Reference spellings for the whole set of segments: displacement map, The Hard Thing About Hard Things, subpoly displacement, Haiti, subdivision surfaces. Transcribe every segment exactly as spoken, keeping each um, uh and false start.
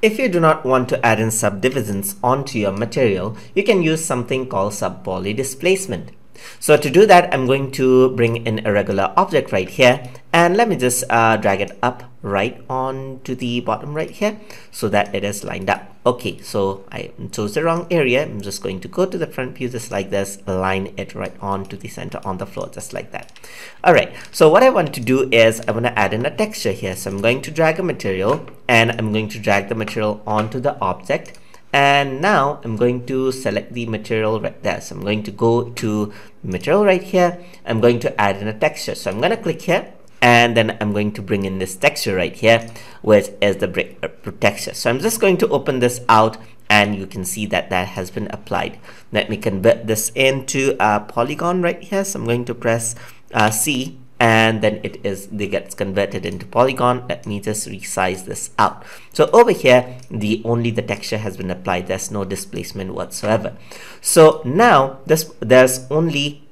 If you do not want to add in subdivisions onto your material, you can use something called subpoly displacement. So to do that, I'm going to bring in a regular object right here, and let me just uh, drag it up right on to the bottom right here so that it is lined up. Okay, so I chose the wrong area. I'm just going to go to the front view just like this, align it right on to the center on the floor just like that. All right, so what I want to do is I want to add in a texture here. So I'm going to drag a material, and I'm going to drag the material onto the object. And now I'm going to select the material right there. So I'm going to go to material right here. I'm going to add in a texture. So I'm going to click here, and then I'm going to bring in this texture right here, which is the brick texture. So I'm just going to open this out, and you can see that that has been applied. Let me convert this into a polygon right here. So I'm going to press uh, C, and then it is it gets converted into polygon. Let me just resize this out. So over here, the only the texture has been applied. There's no displacement whatsoever. So now this there's only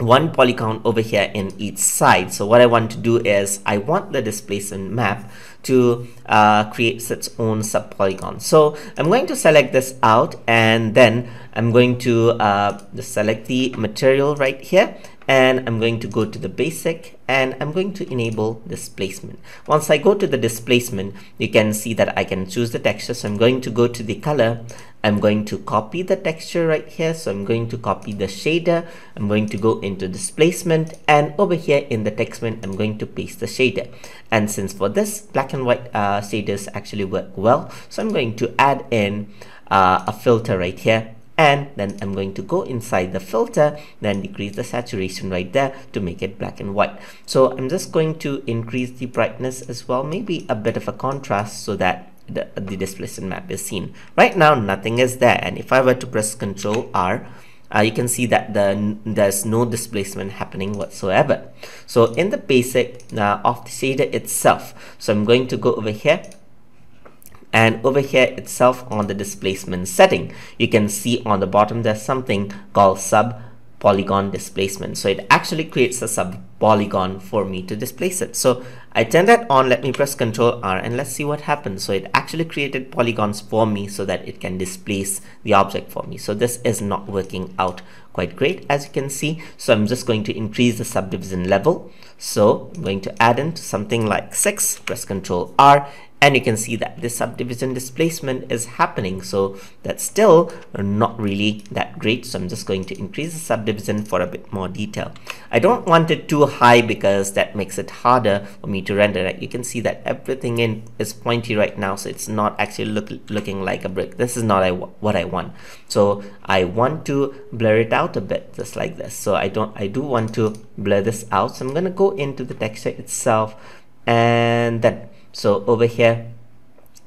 one polygon over here in each side. So what I want to do is I want the displacement map to uh, create its own subpolygon. So I'm going to select this out, and then I'm going to uh, select the material right here, and I'm going to go to the basic, and I'm going to enable displacement. Once I go to the displacement, you can see that I can choose the texture. So I'm going to go to the color. I'm going to copy the texture right here. So I'm going to copy the shader. I'm going to go into displacement, and over here in the text menu, I'm going to paste the shader. And since for this black and white uh, shaders actually work well, so I'm going to add in uh, a filter right here. And then I'm going to go inside the filter, then decrease the saturation right there to make it black and white. So I'm just going to increase the brightness as well, maybe a bit of a contrast so that the, the displacement map is seen. Right now, nothing is there. And if I were to press Control R, uh, you can see that the, there's no displacement happening whatsoever. So in the basic uh, of the shader itself, so I'm going to go over here. And over here itself on the displacement setting, you can see on the bottom there's something called sub polygon displacement. So it actually creates a sub polygon for me to displace it. So I turn that on. Let me press Control R, and let's see what happens. So it actually created polygons for me so that it can displace the object for me. So this is not working out quite great, as you can see. So I'm just going to increase the subdivision level. So I'm going to add in to something like six, press Control R, and you can see that this subdivision displacement is happening. So that's still not really that great. So I'm just going to increase the subdivision for a bit more detail. I don't want it too high because that makes it harder for me to render it. You can see that everything in is pointy right now. So it's not actually look, looking like a brick. This is not I, what I want. So I want to blur it out a bit just like this. So I don't, I do want to blur this out. So I'm going to go into the texture itself, and then so over here,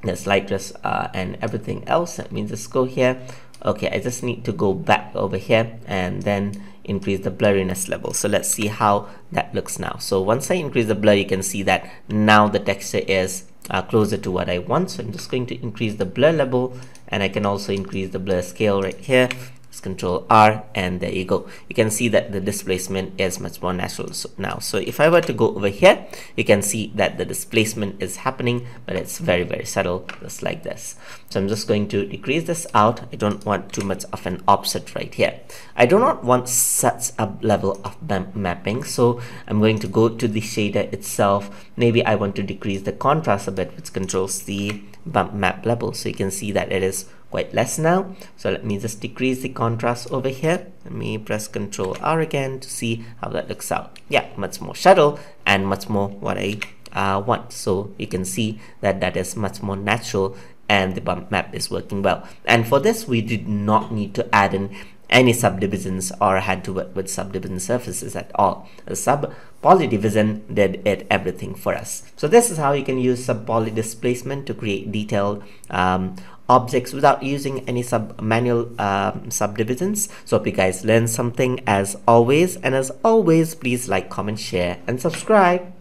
there's lightness uh, and everything else. Let me just go here. Okay, I just need to go back over here and then increase the blurriness level. So let's see how that looks now. So once I increase the blur, you can see that now the texture is uh, closer to what I want. So I'm just going to increase the blur level, and I can also increase the blur scale right here. Control R, and there you go. You can see that the displacement is much more natural now. So if I were to go over here, you can see that the displacement is happening, but it's very very subtle, just like this. So I'm just going to decrease this out. I don't want too much of an offset right here. I do not want such a level of mapping, so I'm going to go to the shader itself. Maybe I want to decrease the contrast a bit, which controls the bump map level. So you can see that it is quite less now. So let me just decrease the contrast over here. Let me press Control R again to see how that looks out. Yeah, much more subtle and much more what I uh, want. So you can see that that is much more natural, and the bump map is working well. And for this, we did not need to add in any subdivisions or had to work with subdivision surfaces at all. The subpoly division did it everything for us. So this is how you can use subpoly displacement to create detailed um, objects without using any sub manual um, subdivisions. So hope you guys learned something as always. And as always, please like, comment, share, and subscribe.